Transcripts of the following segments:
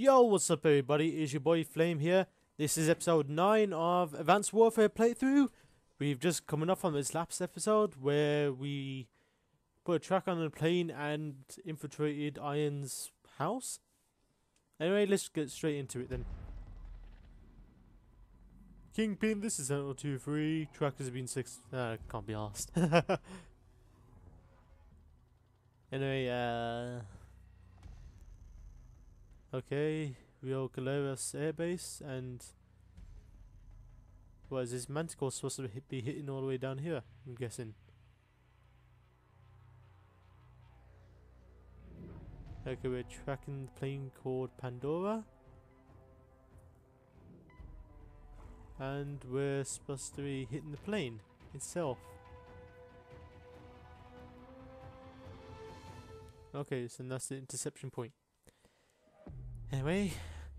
Yo, what's up everybody, it's your boy Flame here. This is episode 9 of Advanced Warfare playthrough. We've just coming up from this last episode where we put a track on the plane and infiltrated Iron's house. Anyway, let's get straight into it then. Kingpin, this is 023, track has been 6, can't be arsed. Anyway, okay, we are Galeras airbase, and what is this Manticore supposed to be hitting all the way down here? I'm guessing. Okay, we're tracking the plane called Pandora, and we're supposed to be hitting the plane itself. Okay, so that's the interception point. Anyway,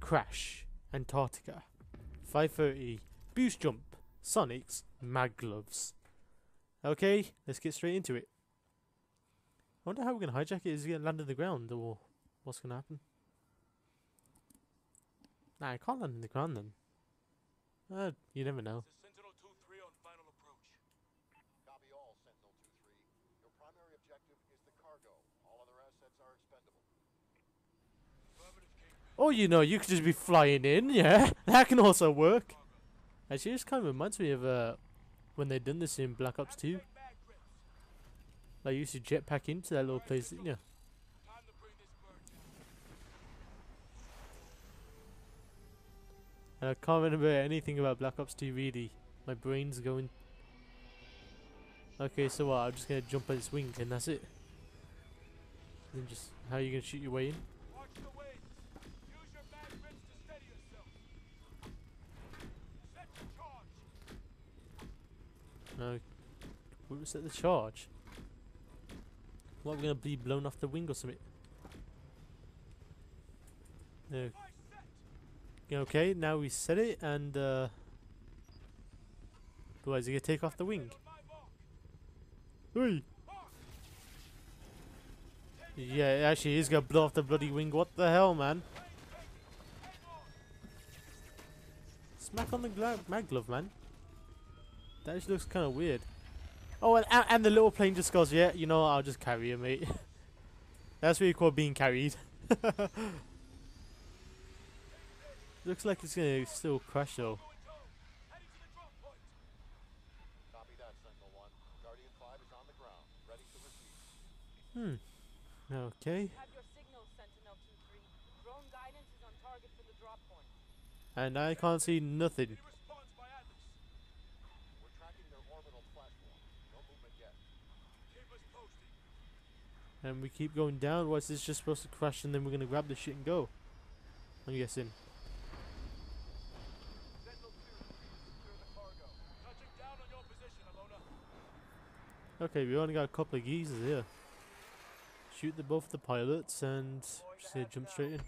Crash, Antarctica, 5:30, Boost Jump, Sonics, Mag Gloves. Okay, let's get straight into it. I wonder how we're going to hijack it. Is it going to land on the ground, or what's going to happen? Nah, I can't land on the ground then. You never know. Or, you know, you could just be flying in, yeah. That can also work. Actually, this kind of reminds me of when they done this in Black Ops 2. Like, you used to jetpack into that little place, didn't you? And I can't remember anything about Black Ops 2, really. My brain's going... Okay, so what? I'm just going to jump at its wing, and that's it. Then just... How are you going to shoot your way in? No, we will set the charge. What, we're gonna be blown off the wing or something? No. Okay, now we set it and what, is it gonna take off the wing? Hey. Yeah, it actually is gonna blow off the bloody wing. What the hell, man? Smack on the mag glove, man. That just looks kind of weird. Oh, and the little plane just goes, yeah, you know, I'll just carry you, mate. That's what you call being carried. Looks like it's going to still crash, though. Okay. And I can't see nothing. And we keep going down. What's this? Just supposed to crash, and then we're gonna grab the shit and go. I'm guessing. Okay, we only got a couple of geezers here. Shoot the both the pilots, and just gonna jump straight in.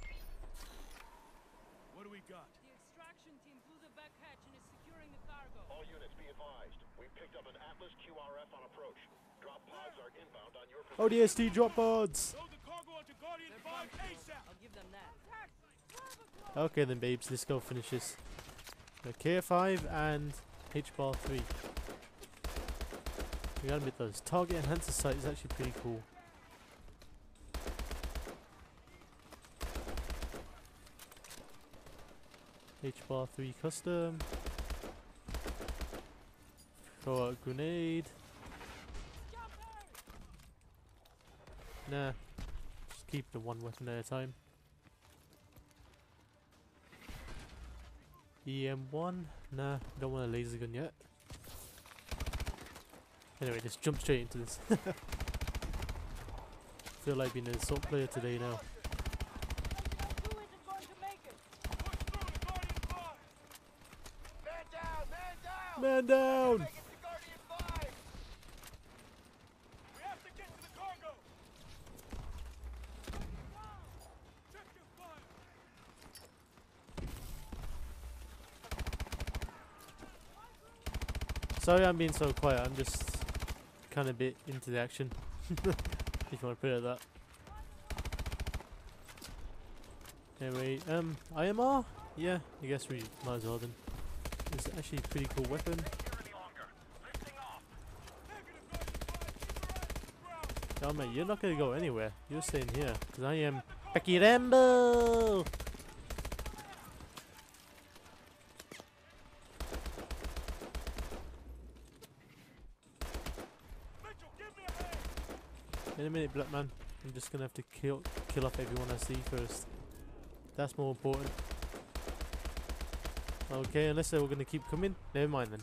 What do we got? The extraction team blew the back hatch and is securing the cargo. All units, be advised. We picked up an Atlas QRF on approach. Drop pods are inbound on your ODST drop pods! Okay then babes, let's go finish this. KF5 and H bar 3. We gotta admit those target enhancer sight is actually pretty cool. H bar 3 custom. Throw out a grenade. Nah, just keep the one weapon at a time. EM1, nah, don't want a laser gun yet. Anyway, just jump straight into this. Feel like being an assault player today now. Man down! Sorry I'm being so quiet, I'm just kind of a bit into the action, if you want to put it like that. Anyway, IMR? Yeah, I guess we might as well then. It's actually a pretty cool weapon. Oh mate, you're not gonna go anywhere. You're staying here, because I am Becky Rambo! In a minute, black man. I'm just gonna have to kill off everyone I see first. That's more important. Okay, unless they were gonna keep coming. Never mind then.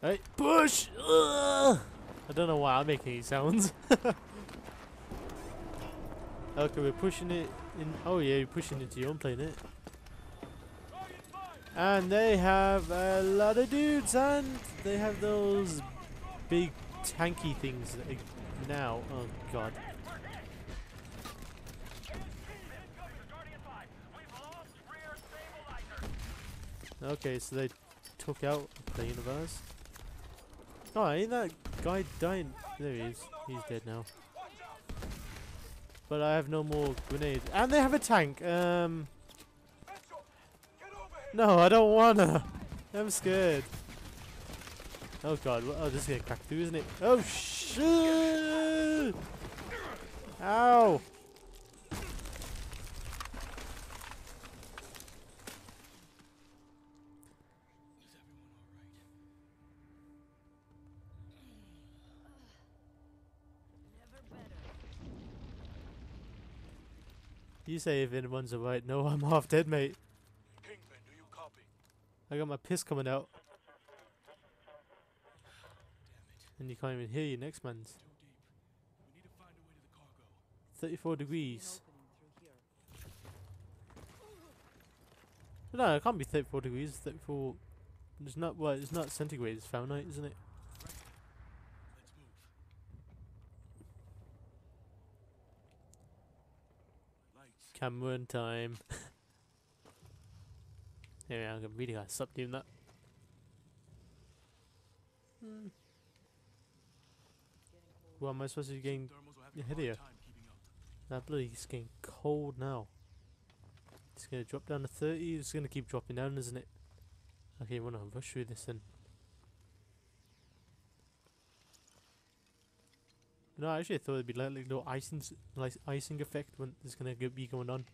Hey, push! Ugh! I don't know why I make any sounds. Okay, we're pushing it in. Oh yeah, you're pushing it to your own planet. And they have a lot of dudes, and they have those big tanky things now. Oh god. Okay, so they took out a plane of ours. Oh, ain't that guy dying? There he is. He's dead now. But I have no more grenades. And they have a tank! No, I don't wanna! I'm scared. Oh god, oh, this is gonna crack through, isn't it? Oh shit! Ow! You say if anyone's alright. No, I'm half dead, mate. Kingpin, do you copy? I got my piss coming out. And you can't even hear your next man's. 34 degrees. No, it can't be 34 degrees. 34. It's not. Well, it's not centigrade. It's Fahrenheit, isn't it? Cameron time. Anyway, I'm really gonna stop doing that. Well, am I supposed to be getting headier? That bloody is getting cold now. It's gonna drop down to 30. It's gonna keep dropping down, isn't it? Okay, we're gonna rush through this then. No, actually I thought it'd be like no icing effect when it's gonna be going on.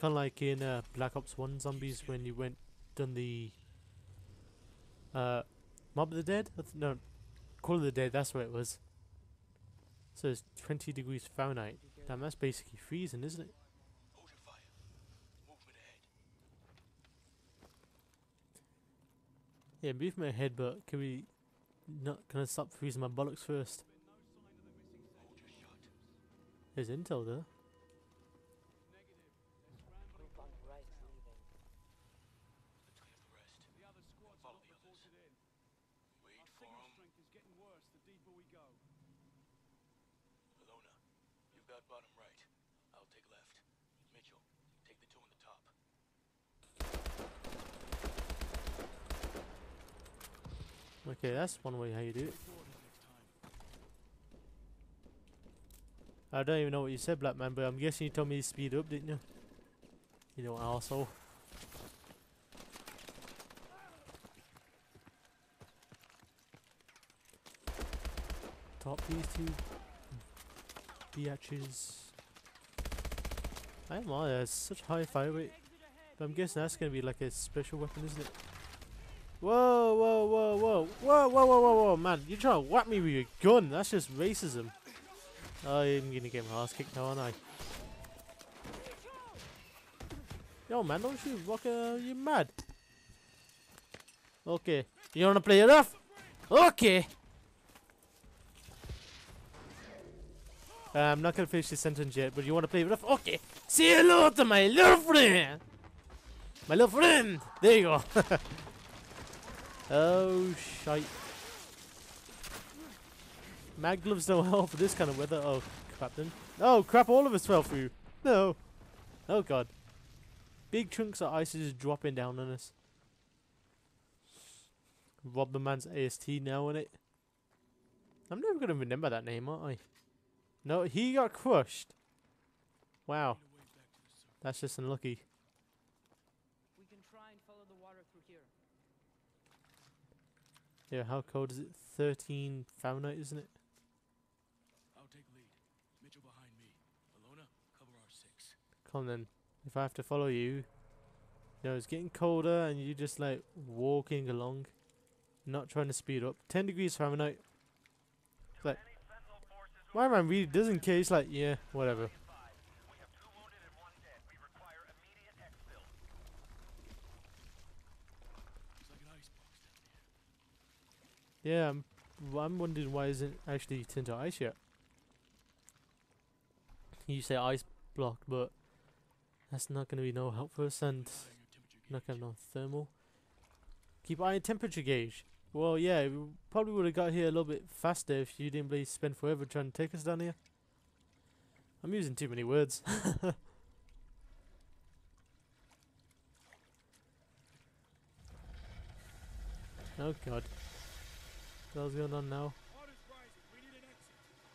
Kinda like in Black Ops 1 zombies when you done the Mob of the Dead? No, Call of the Dead, that's what it was. So it's 20 degrees Fahrenheit. Damn, that's basically freezing, isn't it? Yeah, movement ahead, but can we not gonna stop freezing my bollocks first? There's intel there. Ilona, you've got bottom right. I'll take left. Mitchell, take the two on the top. Okay, that's one way how you do it. I don't even know what you said, black man, but I'm guessing you told me to speed up, didn't you? You know, asshole. Top these two biatches. I don't know, there's such high fire rate. But I'm guessing that's gonna be like a special weapon, isn't it? Whoa, whoa, whoa, whoa, whoa, whoa, whoa, whoa, whoa, man! You're trying to whack me with your gun. That's just racism. I'm gonna get my ass kicked now, aren't I? Yo man, don't shoot, Rocker, you're mad. Okay, you wanna play it off? Okay! I'm not gonna finish this sentence yet, but you wanna play it off? Okay! Say hello to my little friend! My little friend! There you go! Oh, shite. Mag gloves don't help for this kind of weather. Oh crap then. Oh crap, all of us fell through. No. Oh god. Big chunks of ice is just dropping down on us. Rob the man's AST now, innit? I'm never gonna remember that name, aren't I? No, he got crushed. Wow. That's just unlucky. We can try and follow the water through here. Yeah, how cold is it? 13 Fahrenheit, isn't it? I'll take lead. Mitchell behind me. Ilona, cover R6. Come on then. If I have to follow you. You know, it's getting colder and you're just like walking along. Not trying to speed up. 10 degrees Fahrenheit. Like, my man really doesn't care. It's like, yeah, whatever. Yeah, I'm wondering why isn't actually turned to ice yet. You say ice block, but that's not going to be no help for us, and not going to no thermal. Keep eye on temperature gauge. Well, yeah, we probably would have got here a little bit faster if you didn't really spend forever trying to take us down here. I'm using too many words. Oh God. What's going on now? Water's rising. We need an exit.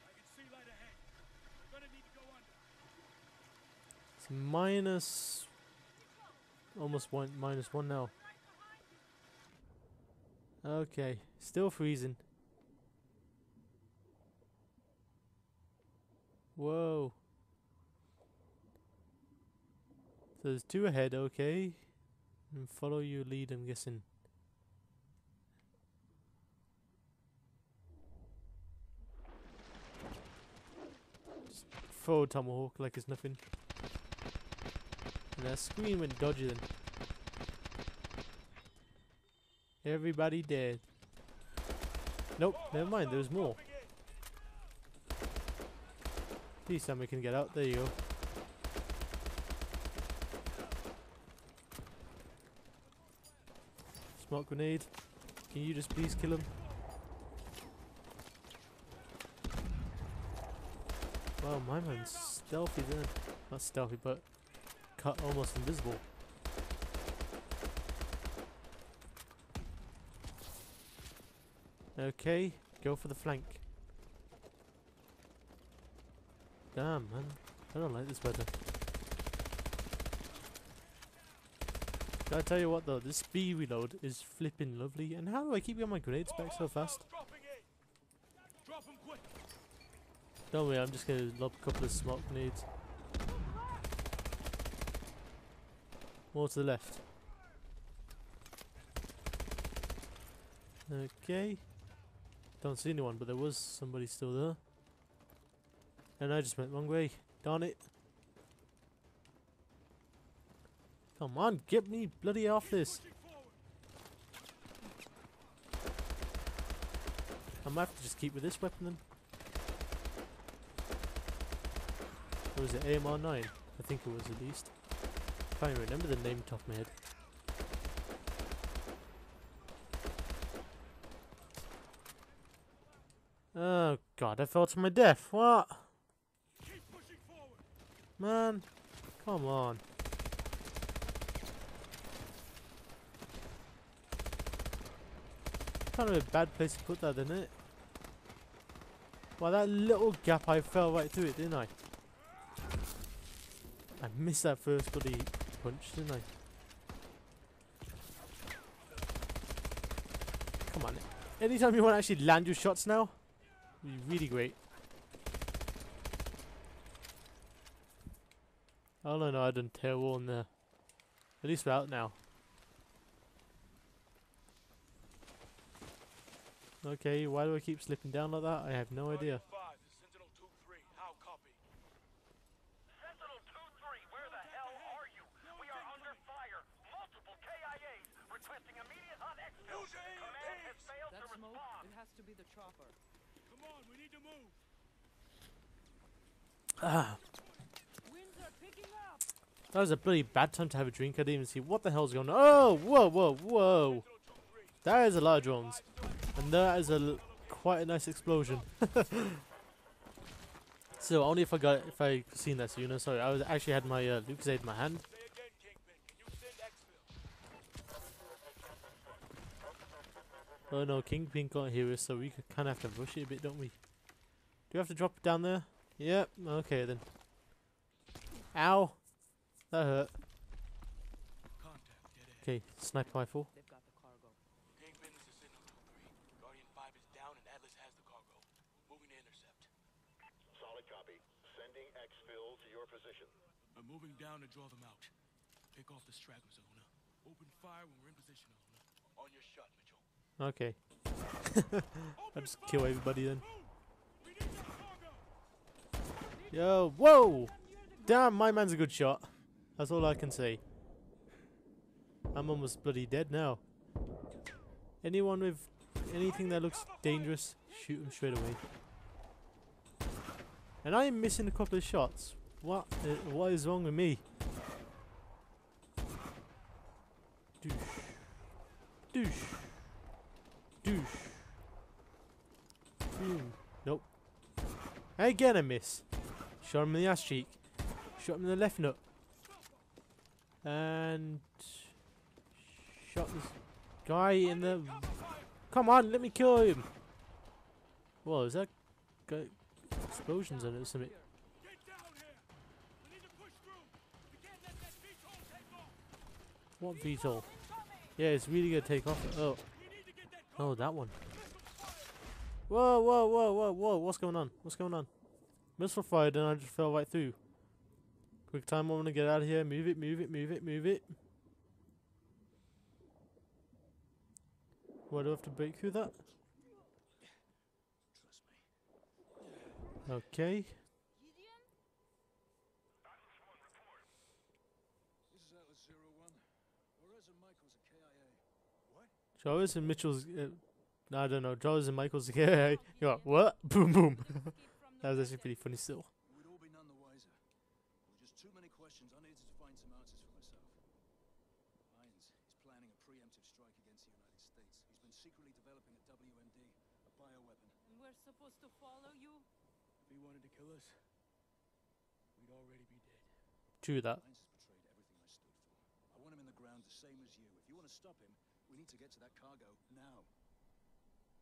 I can see light ahead. We're gonna need to go under. It's minus almost one -1 now. Okay, still freezing. Whoa. So there's 2 ahead, okay. And follow your lead, I'm guessing. Throw a tomahawk like it's nothing. And that scream went dodgy then. Everybody dead. Nope, never mind, there's more. Please tell me we can get out, there you go. Smoke grenade. Can you just please kill him? Wow, my man's stealthy then. Not stealthy, but cut almost invisible. Okay, go for the flank. Damn, man. I don't like this weather. Can I tell you what though, this B reload is flipping lovely. And how do I keep getting my grenades back so fast? Don't worry, I'm just going to lob a couple of smoke grenades. More to the left. Okay. Don't see anyone, but there was somebody still there. And I just went the wrong way. Darn it. Come on, get me bloody off this. I might have to just keep with this weapon then. Or was it AMR9? I think it was at least. Can't even remember the name top of my head. Oh God, I fell to my death. What? Keep pushing forward. Man, come on. Kind of a bad place to put that, isn't it? Wow, that little gap, I fell right through it, didn't I? I missed that first bloody punch, didn't I? Come on. Anytime you want to actually land your shots now, it'd be really great. Oh no, I done tear wall in there. At least we're out now. Okay, why do I keep slipping down like that? I have no idea. To be the chopper. Come on, we need to move. Ah. Winds are picking up. That was a bloody bad time to have a drink. I didn't even see what the hell's going on. Oh, whoa, whoa, whoa. That is a lot of drones. And that is quite a nice explosion. So only if I seen that, so you know, sorry, I was actually had my Luke's aid in my hand. Oh no, Kingpin can't hear us, so we kind of have to rush it a bit, don't we? Do we have to drop it down there? Yep, okay then. Ow! That hurt. Okay, sniper rifle. They've got the cargo. Kingpin is the signal to 3. Guardian 5 is down and Atlas has the cargo. Moving to intercept. Solid copy. Sending exfil to your position. I'm moving down to draw them out. Pick off the stragglers, Ilona. Open fire when we're in position, Ilona. On your shot, Mitchell. Okay. I'll just kill everybody then. Yo, whoa! Damn, my man's a good shot. That's all I can say. I'm almost bloody dead now. Anyone with anything that looks dangerous, shoot them straight away. And I'm missing a couple of shots. What is wrong with me? Douche. Douche. Douche. Nope. Again I miss. Shot him in the ass cheek. Shot him in the left nut. And... shot this guy in the... Come on, let me kill him! Whoa, is that... got explosions in it or something? What VTOL? Yeah, it's really gonna take off. Oh. Oh, that one. Whoa, whoa, whoa, whoa, whoa, what's going on? What's going on? Missile fired and I just fell right through. Quick time, I want to get out of here. Move it, move it, move it, move it. Why do I have to break through that? Okay. Gideon? Atlas 1, report. This is Atlas 01. Jarvis and Michael's a KIA. What? Jarvis and Mitchell's... I don't know. Jarvis and Michael's a KIA. You're like, what? Boom, boom. That was actually pretty funny still. We'd all be none the wiser. Just too many questions. I needed to find some answers for myself. Hines is planning a preemptive strike against the United States. He's been secretly developing a WMD, a bioweapon. And we're supposed to follow you? If he wanted to kill us, we'd already be dead. True that. Hines has betrayed everything I stood for. I want him in the ground the same as you. If you want to stop him, we need to get to that cargo now.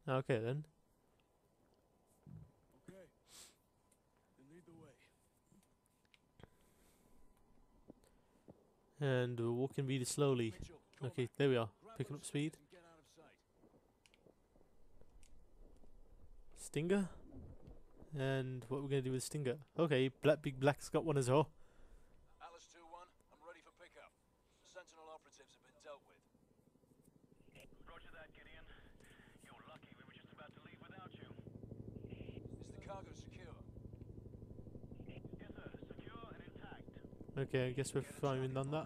Okay then. And we're walking really slowly. Okay, there we are. Picking up speed. Stinger. And what we're going to do with Stinger. Okay, Big Black's got one as well. Atlas 2-1, I'm ready for pickup. Sentinel operatives have been dealt with. Roger that, Gideon. You're lucky we were just about to leave without you. Is the cargo secure? Yes, sir. Secure and intact. Okay, I guess we're firing on that.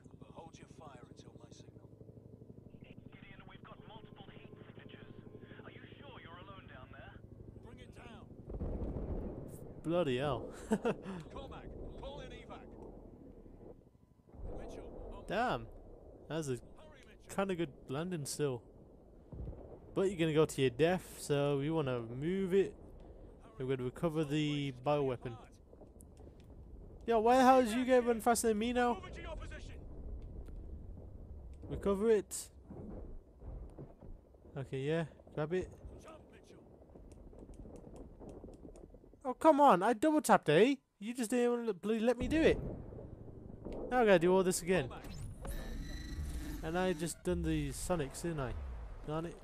Bloody hell. Damn. That was a kind of good landing still. But you're going to go to your death, so we want to move it. We're going to recover the bioweapon. Yo, why the hell is you guys running faster than me now? Recover it. Okay, yeah. Grab it. Oh, come on, I double tapped, eh? You just didn't even bloody let me do it. Now I gotta do all this again. And I just done the Sonics, didn't I? Darn it.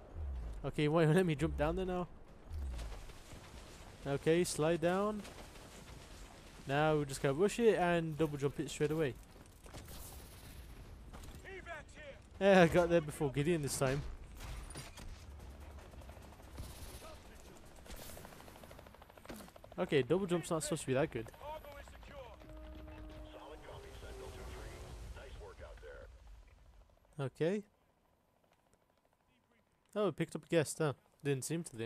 Okay, wait, let me jump down there now. Okay, slide down. Now we're just gonna rush it and double jump it straight away. Yeah, I got there before Gideon this time. Okay, double jump's not supposed to be that good. Okay. Oh, we picked up a guest, huh? Didn't seem to the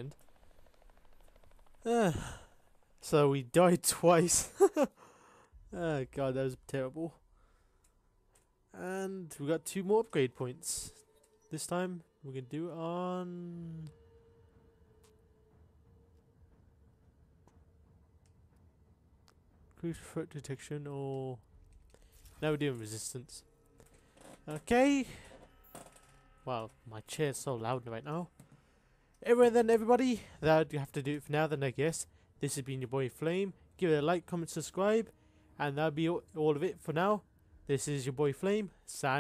end. So we died twice. Oh god, that was terrible. And we got 2 more upgrade points. This time, we're gonna do it on... cruise threat detection or... now we're doing resistance. Okay. Wow, my chair's so loud right now. Anyway then everybody, that'd have to do it for now then I guess. This has been your boy Flame. Give it a like, comment, subscribe. And that'll be all of it for now. This is your boy Flame, sign.